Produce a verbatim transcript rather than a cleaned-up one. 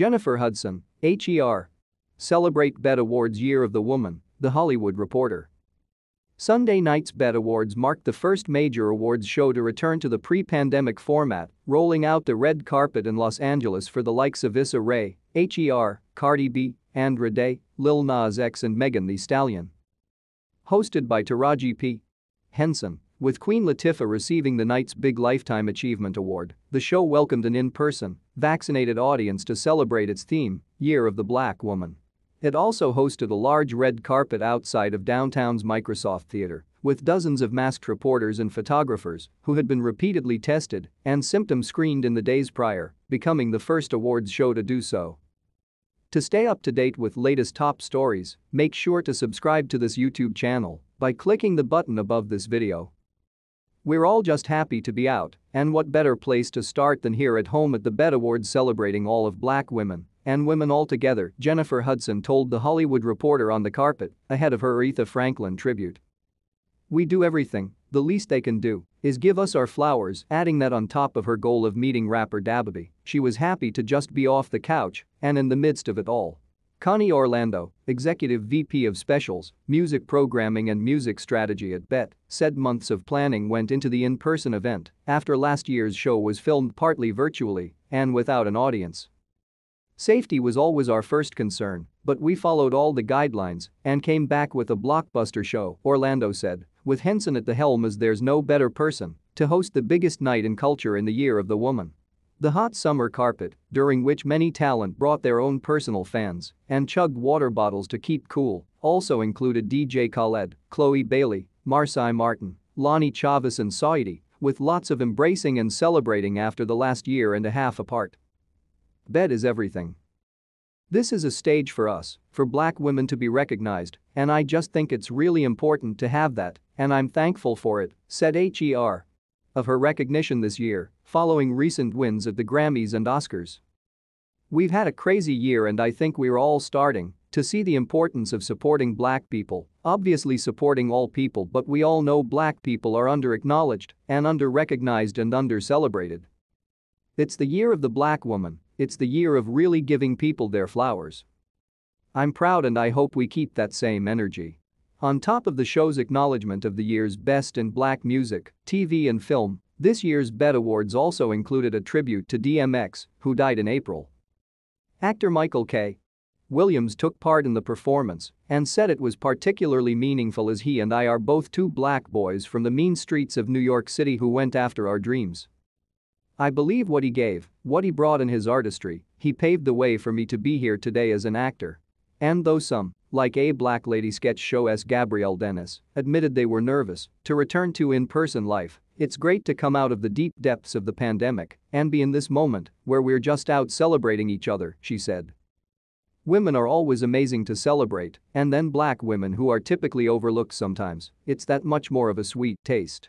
Jennifer Hudson, H E R Celebrate B E T Awards Year of the Woman, The Hollywood Reporter. Sunday night's B E T Awards marked the first major awards show to return to the pre-pandemic format, rolling out the red carpet in Los Angeles for the likes of Issa Rae, H E R, Cardi B, Andra Day, Lil Nas X and Megan Thee Stallion. Hosted by Taraji P. Henson, with Queen Latifah receiving the night's big Lifetime Achievement Award, the show welcomed an in-person, vaccinated audience to celebrate its theme, Year of the Black Woman. It also hosted a large red carpet outside of downtown's Microsoft Theater, with dozens of masked reporters and photographers who had been repeatedly tested and symptom screened in the days prior, becoming the first awards show to do so. To stay up to date with latest top stories, make sure to subscribe to this YouTube channel by clicking the button above this video. We're all just happy to be out, and what better place to start than here at home at the B E T Awards celebrating all of black women and women altogether, Jennifer Hudson told The Hollywood Reporter on the carpet ahead of her Aretha Franklin tribute. "We do everything, the least they can do is give us our flowers," adding that on top of her goal of meeting rapper Dababy, she was happy to just be off the couch and in the midst of it all. Connie Orlando, Executive V P of Specials, Music Programming and Music Strategy at B E T, said months of planning went into the in-person event after last year's show was filmed partly virtually and without an audience. "Safety was always our first concern, but we followed all the guidelines and came back with a blockbuster show," Orlando said, with Henson at the helm as there's no better person to host the biggest night in culture in the Year of the Woman. The hot summer carpet, during which many talent brought their own personal fans and chugged water bottles to keep cool, also included D J Khaled, Chloe Bailey, Marsai Martin, Lonnie Chavis and Saweetie, with lots of embracing and celebrating after the last year and a half apart. "B E T is everything. This is a stage for us, for black women to be recognized, and I just think it's really important to have that, and I'm thankful for it," said H E R of her recognition this year, following recent wins at the Grammys and Oscars. "We've had a crazy year and I think we're all starting to see the importance of supporting black people, obviously supporting all people, but we all know black people are under-acknowledged and under-recognized and under-celebrated. It's the year of the black woman, it's the year of really giving people their flowers. I'm proud and I hope we keep that same energy." On top of the show's acknowledgement of the year's best in black music, T V and film, this year's B E T Awards also included a tribute to D M X, who died in April. Actor Michael K. Williams took part in the performance and said it was particularly meaningful as he and I are both two black boys from the mean streets of New York City who went after our dreams. "I believe what he gave, what he brought in his artistry, he paved the way for me to be here today as an actor." And though some, like a black lady sketch show's Gabrielle Dennis, admitted they were nervous to return to in-person life, it's great to come out of the deep depths of the pandemic and be in this moment where we're just out celebrating each other, she said. "Women are always amazing to celebrate, and then black women who are typically overlooked sometimes, it's that much more of a sweet taste."